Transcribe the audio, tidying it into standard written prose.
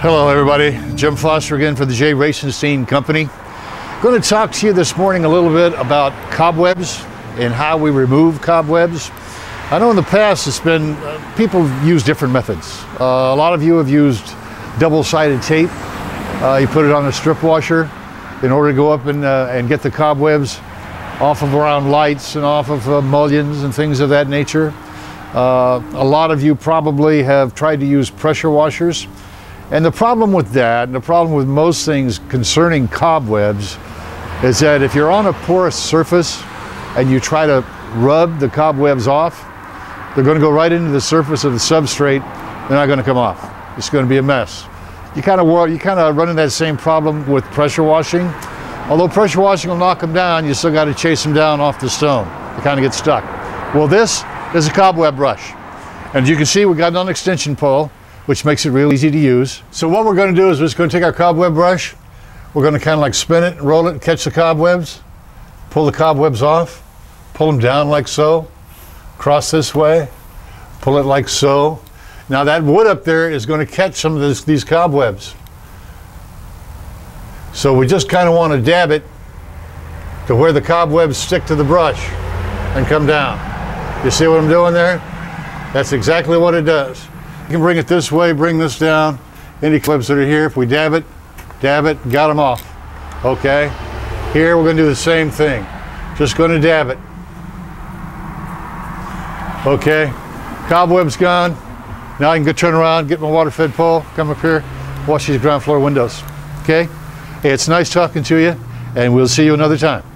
Hello everybody, Jim Foster again for the J. Racenstein Company. I'm going to talk to you this morning a little bit about cobwebs and how we remove cobwebs. I know in the past it's been, people use different methods. A lot of you have used double-sided tape. You put it on a strip washer in order to go up and get the cobwebs off of around lights and off of mullions and things of that nature. A lot of you probably have tried to use pressure washers. And the problem with that, and the problem with most things concerning cobwebs, is that if you're on a porous surface and you try to rub the cobwebs off, they're going to go right into the surface of the substrate. They're not going to come off. It's going to be a mess. You kind of run into that same problem with pressure washing. Although pressure washing will knock them down, you still got to chase them down off the stone. They kind of get stuck. Well, this is a cobweb brush. And you can see we've got an extension pole, which makes it real easy to use. So what we're going to do is we're just going to take our cobweb brush, we're going to kind of like spin it, roll it, catch the cobwebs, pull the cobwebs off, pull them down like so, cross this way, pull it like so. Now that wood up there is going to catch some of these cobwebs. So we just kind of want to dab it to where the cobwebs stick to the brush and come down. You see what I'm doing there? That's exactly what it does. You can bring it this way, bring this down, any clips that are here, if we dab it, got them off. Okay, here we're going to do the same thing, just going to dab it. Okay, cobweb's gone. Now I can go turn around, get my water fed pole, come up here, wash these ground floor windows. Okay, hey, it's nice talking to you, and we'll see you another time.